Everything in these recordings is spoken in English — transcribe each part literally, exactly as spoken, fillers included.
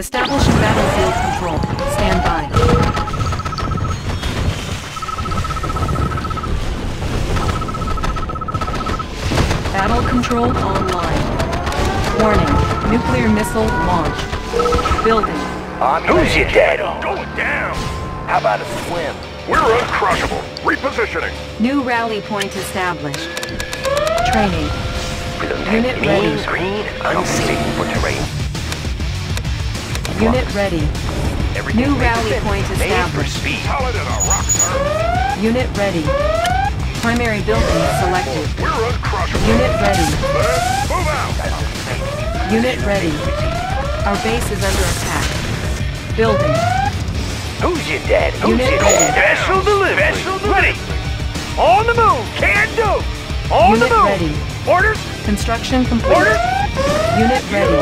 Establishing battlefield control. Stand by. Battle control online. Warning, nuclear missile launched. Building. On Who's your dad on? Going down! How about a swim? We're uncrushable. Repositioning. New rally point established. Training. Unit ready. Green, unstable terrain. Unit ready. Everything New rally sense. point established. Speed. Rock, Unit ready. Primary building selected. We're uncrushable. Unit ready. Let's move out. Unit ready. Our base is under attack. Building. Who's your dad? Who's Unit your dad? Special delivery. Special delivery. Ready. On the move. Can do. On Unit the move. Ready. Orders. Construction complete. Orders. Unit ready.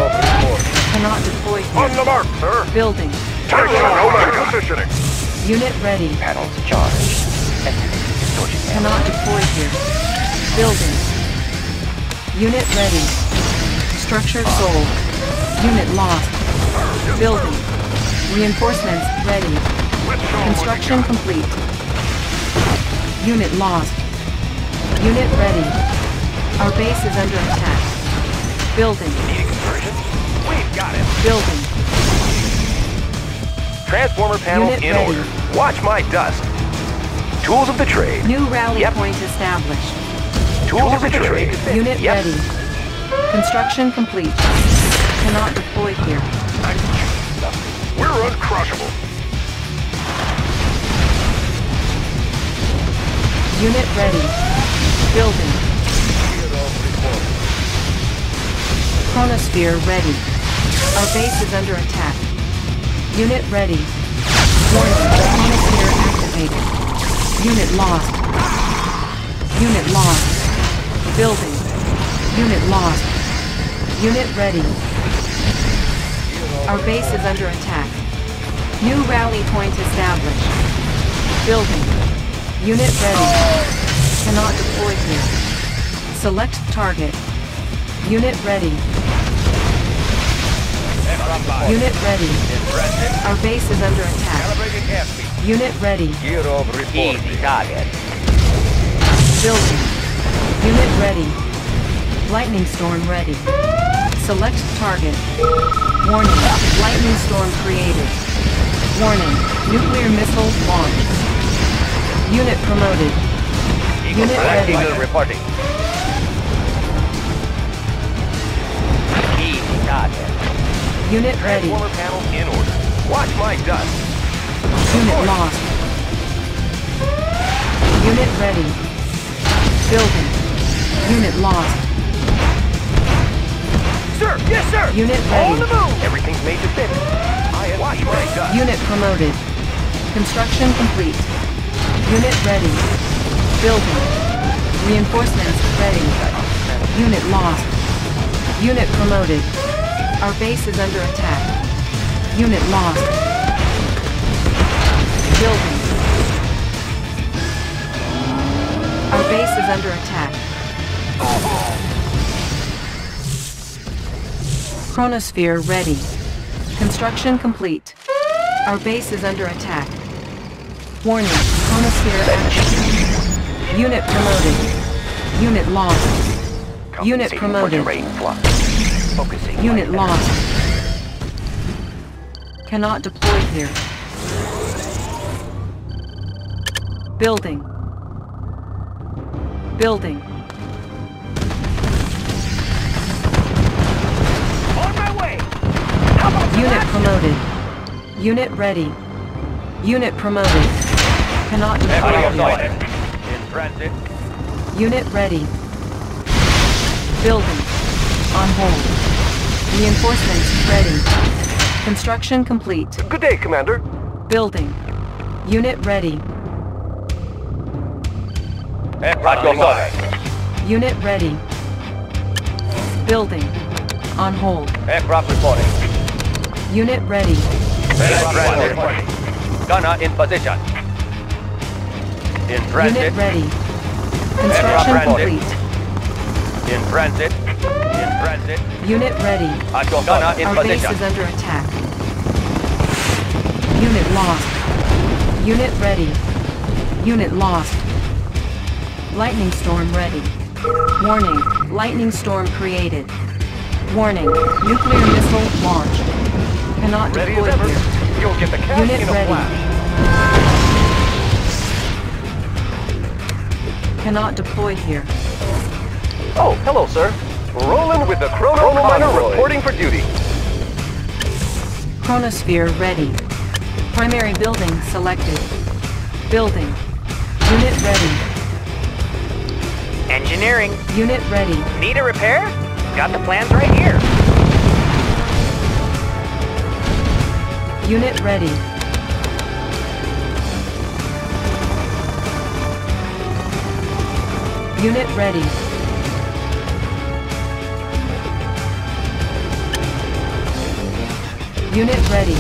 Cannot deploy. Here. On the mark, sir. Building. Turn over. Positioning. Unit ready. Panels charged. Cannot deploy here. Building. Unit ready. Structure sold. Unit lost. Building. Reinforcements ready. Construction complete. Unit lost. Unit ready. Our base is under attack. Building. Need a conversion? We've got it. Building. Transformer panel in order. Watch my dust. Tools of the trade. New rally yep. point established. Tools, Tools of the, the trade. trade. Unit yep. ready. Construction complete. Cannot deploy here. We're uncrushable. Unit ready. Building. Chronosphere ready. Our base is under attack. Unit ready. Warning. Chronosphere activated. Unit lost. Unit lost. Building. Unit lost. Unit ready. Our base is under attack. New rally point established. Building. Unit ready. Cannot deploy here. Select target. Unit ready. Unit ready. Our base is under attack. Unit ready. Easy target. Building. Unit ready. Lightning storm ready. Select target. Warning. Lightning storm created. Warning. Nuclear missile launched. Unit promoted. Unit ready. Reporting. Easy target. Unit ready. Transformer panel in order. Watch my dust. Unit Order. lost. Unit ready. Building. Unit lost. Sir, yes sir! Unit ready. On the move! Everything's made to fit. I am Watch my dust. Unit promoted. Construction complete. Unit ready. Building. Reinforcements ready. Unit lost. Unit promoted. Our base is under attack. Unit lost. Building. Our base is under attack. Chronosphere ready. Construction complete. Our base is under attack. Warning. Chronosphere activated. Unit promoted. Unit lost. Unit promoted. Focusing Unit lost. Cannot deploy here. Building. Building. On my way. How about Unit promoted. Unit ready. Unit promoted. Cannot deploy here. Unit ready. Building. On hold. Reinforcements ready. Construction complete. Good day, Commander. Building. Unit ready. Aircraft Unit ready. Building. On hold. Aircraft reporting. Unit ready. Aircraft reporting. Gunner in position. In transit. Unit ready. Construction complete. In transit. Unit ready. Our base is under attack. Unit lost. Unit ready. Unit lost. Lightning storm ready. Warning, lightning storm created. Warning, nuclear missile launched. Cannot deploy here. You'll get the cash Unit in a ready. Flash. Cannot deploy here. Oh, hello, sir. Rolling with the Chrono, Chrono Miner convoy. Reporting for duty. Chronosphere ready. Primary building selected. Building. Unit ready. Engineering. Unit ready. Need a repair? Got the plans right here. Unit ready. Unit ready. Unit ready.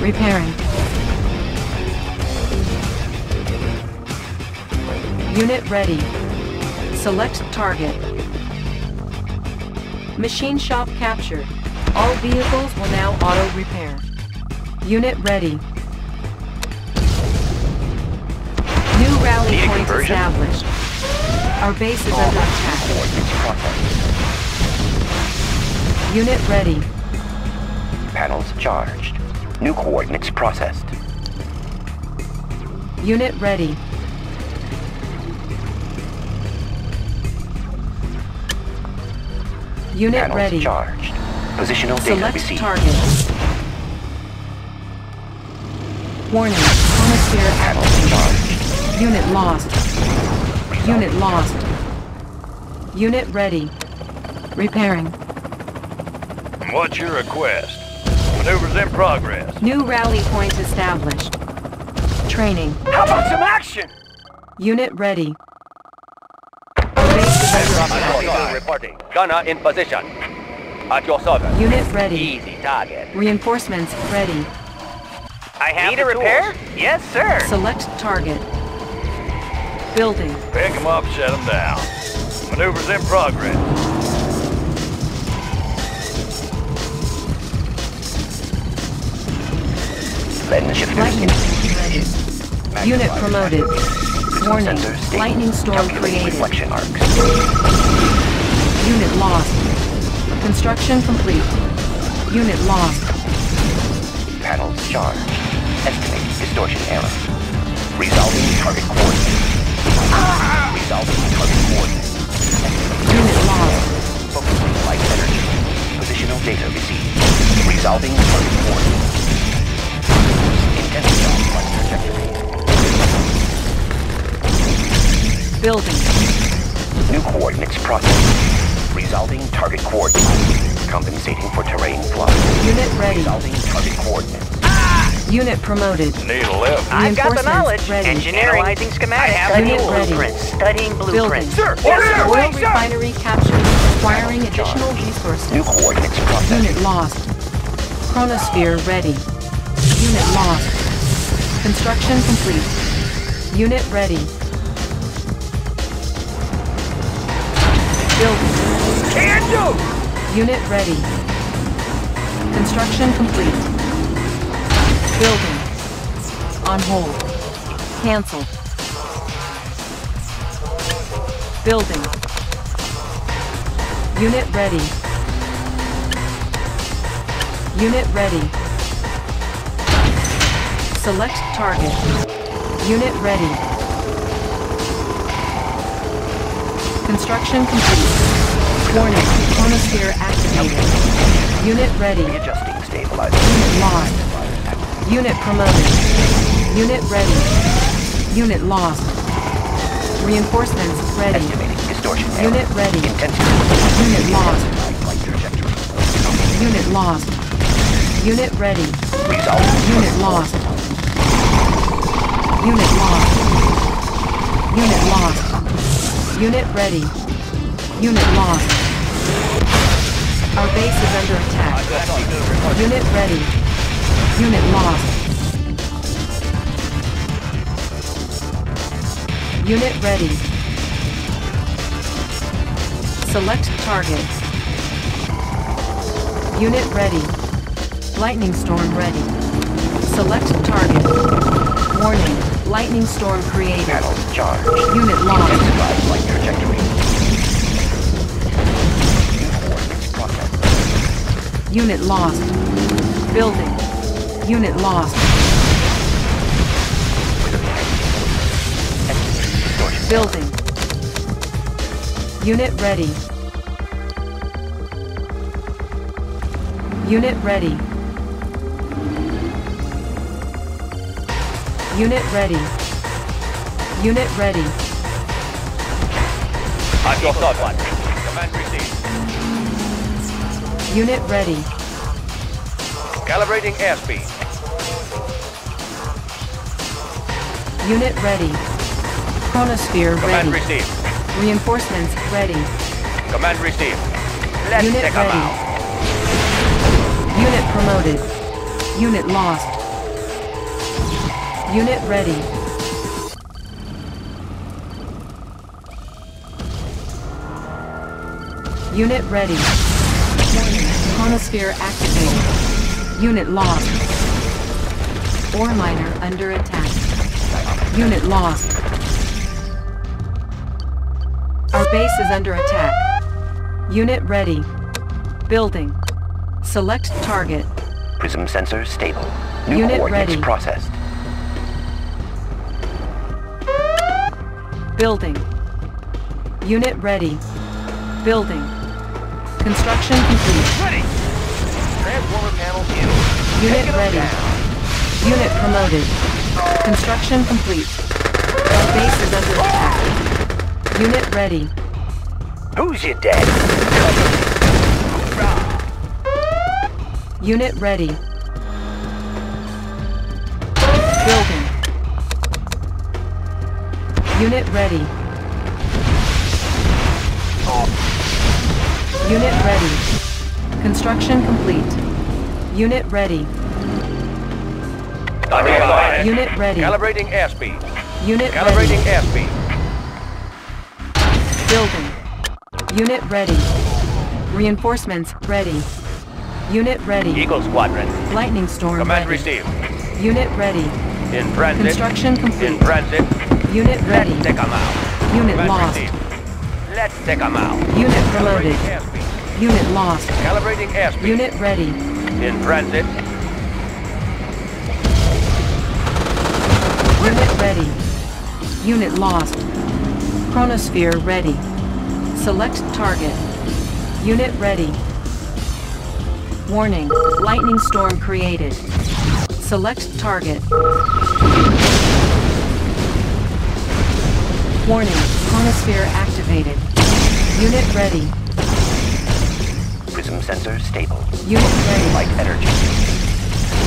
Repairing. Unit ready. Select target. Machine shop captured. All vehicles will now auto-repair. Unit ready. New rally point established. Our base is under attack. Unit ready. Panels charged. New coordinates processed. Unit ready. Unit Panels ready. Charged. Positional Select data received. Select target. Warning. Chronosphere Panels charged. Unit lost. Resolved. Unit lost. Unit ready. Repairing. What's your request? Maneuvers in progress. New rally point established. Training. How about some action? Unit ready. Reporting. Gunner in position. At your service. Unit ready. Easy target. Reinforcements ready. I have Need a repair? Tools. Yes, sir. Select target. Building. Pick them up, shut them down. Maneuvers in progress. Lightning ready. Unit promoted. Warning. Lightning storm created. Reflection arcs. Unit lost. Construction complete. Unit lost. Panels charged. Estimate distortion error. Resolving target coordinates. Resolving target coordinates. Unit lost. Focusing light energy. Positional data received. Resolving target coordinates. Building. New coordinates processed. Resolving target coordinates. Compensating for terrain flux. Unit ready. Resolving target coordinates. Ah! Unit promoted. Need a lift. I've got the knowledge. Ready. Engineering. Analyzing schematics. I have Unit the blueprints. Studying blueprints. Sir, yes, oil refinery captured. Acquiring additional resources. New coordinates processed. Unit lost. Chronosphere ready. Unit lost. Construction complete. Unit ready. Building. Can do! Unit ready. Construction complete. Building. On hold. Cancelled. Building. Unit ready. Unit ready. Select target. Unit ready. Construction complete. Warning, chronosphere activated. Unit ready. Readjusting stabilizer. Unit lost. Unit promoted. Unit ready. Unit lost. Reinforcements ready. Estimating distortion error. Unit ready. Intensity. Unit lost. Unit lost. Unit ready. Resolve. Unit lost. Unit lost. Unit lost. Unit ready. Unit lost. Our base is under attack. Unit ready. Unit lost. Unit ready. Select target. Unit ready. Lightning storm ready. Select target. Warning, lightning storm created. Battle charge. Unit lost. Intensified flight trajectory. Unit lost. Building. Unit lost. Building. Unit ready. Unit ready. Unit ready. Unit ready. I'm your third one. Command received. Unit ready. Calibrating airspeed. Unit ready. Chronosphere ready. Command received. Reinforcements ready. Command received. Let's Unit take ready. Them out. Unit promoted. Unit lost. Unit ready. Unit ready. Chronosphere activated. Unit lost. Ore miner under attack. Unit lost. Our base is under attack. Unit ready. Building. Select target. Prism sensor stable. New Unit coordinates ready. Processed. Building. Unit ready. Building. Construction complete. Ready. Transformer panel in. Unit ready. Unit promoted. Construction complete. Our base is under attack. Unit ready. Who's your dad? Unit ready. Building. Unit ready. Unit ready. Construction complete. Unit ready. Unit ready. Calibrating airspeed. Unit Calibrating ready. Calibrating airspeed. Building. Unit ready. Reinforcements ready. Unit ready. Eagle Squadron. Lightning storm Command ready. Received. Unit ready. In transit. Construction complete. In transit. Unit ready. Let's take 'em out. Unit Command lost. Received. Let's take 'em out. Unit promoted. Unit lost. Calibrating airspeed. Unit ready. In transit. Unit ready. Unit lost. Chronosphere ready. Select target. Unit ready. Warning. Lightning storm created. Select target. Warning, chronosphere activated. Unit ready. Prism sensor stable. Unit ready. Light energy.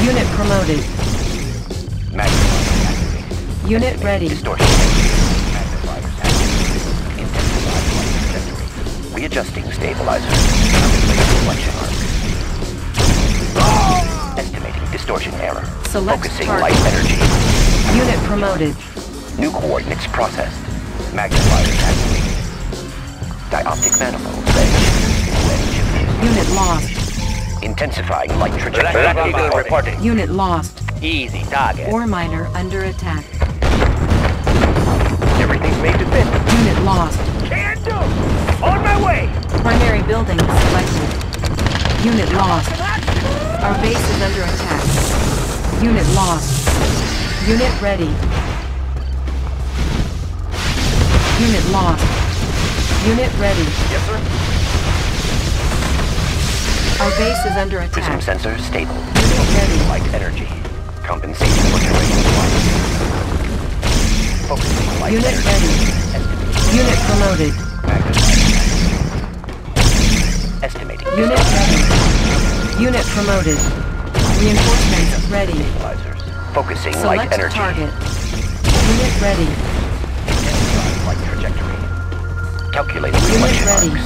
Unit promoted. Magnifier activated. Unit ready. Distortion. Magnifiers activated. Intensified trajectory. Readjusting stabilizer. Reflection arc. Estimating distortion error. Select Focusing target. Light energy. Unit promoted. New coordinates processed. Magnifier activated. Dioptic manifold ready. Unit lost. Intensifying light trajectory. Black Eagle reporting. Unit lost. Easy target. Ore miner under attack. Everything's made to fit. Unit lost. Can do. On my way. Primary building selected. Unit lost. Our base is under attack. Unit lost. Unit ready. Unit lost. Unit ready. Yes, sir. Our base is under attack. Prism sensor stable. Unit ready. Light energy. Compensation for terrain. Focusing light Unit energy. Ready. Estimating. Unit promoted. Magnified. Estimating. Unit ready. Unit promoted. Reinforcements ready. Stabilizers. Focusing Select light energy. Target. Unit ready. Calculating Unit ready. Arcs.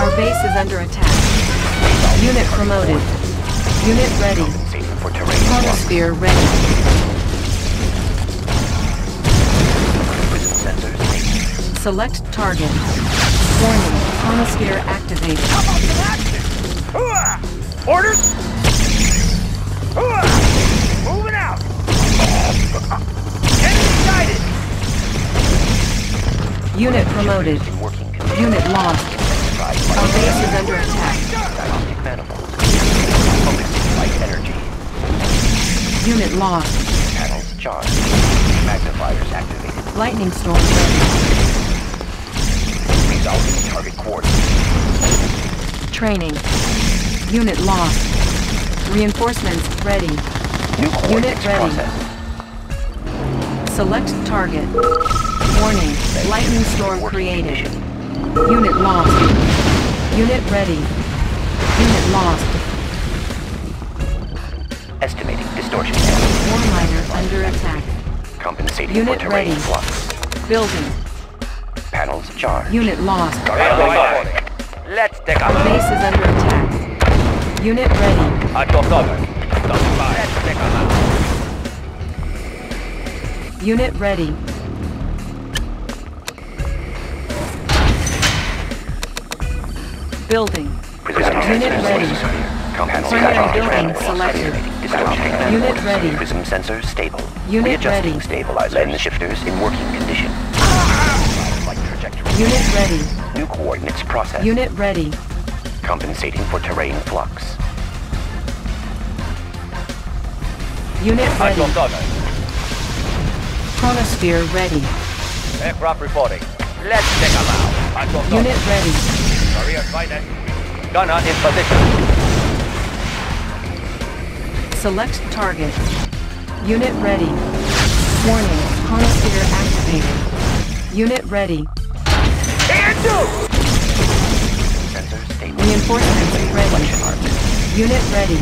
Our base is under attack. Unit promoted. Unit ready. Chronosphere ready. Prism sensors. Select target. Warning. Chronosphere activated. Orders. Moving out. Get excited. Unit promoted. Unit lost. Our base is under attack. Unit lost. Panels charged. Magnifiers activated. Lightning storm ready. Resolving target coordinates. Training. Unit lost. Reinforcements ready. New unit ready. Process. Select target. Warning. Lightning storm created. Unit lost. Unit ready. Unit lost. Estimating distortion. Warliner under attack. Compensating unit for terrain ready. Flux. Building. Panels charged. Unit lost. Let's take up. Base is under attack. Unit ready. I got over. Let's take up. Unit ready. Building. Prism unit ready. Primary building selected. Unit ready. Prism sensor stable. Unit ready. Stabilizers. Lens shifters in working condition. Unit ready. New coordinates processed. Unit ready. Compensating for terrain flux. Unit ready. Chronosphere ready. Aircraft reporting. Let's take a look. Unit ready. Career fighter. Gunner in position. Select target. Unit ready. Warning. Chronosphere activated. Unit ready. And do! Sensor stable. Reinforcements ready. Unit ready.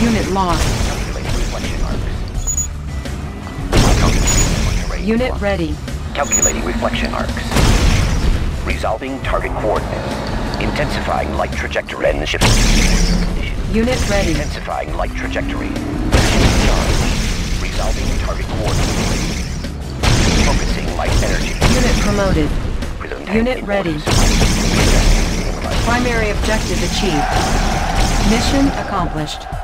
Unit lost. Unit ready. Calculating reflection arcs. Resolving target coordinates. Intensifying light trajectory and the ship. Unit ready. Intensifying light trajectory. Resolving target coordinates. Focusing light energy. Unit promoted. Unit ready. Primary objective achieved. Mission accomplished.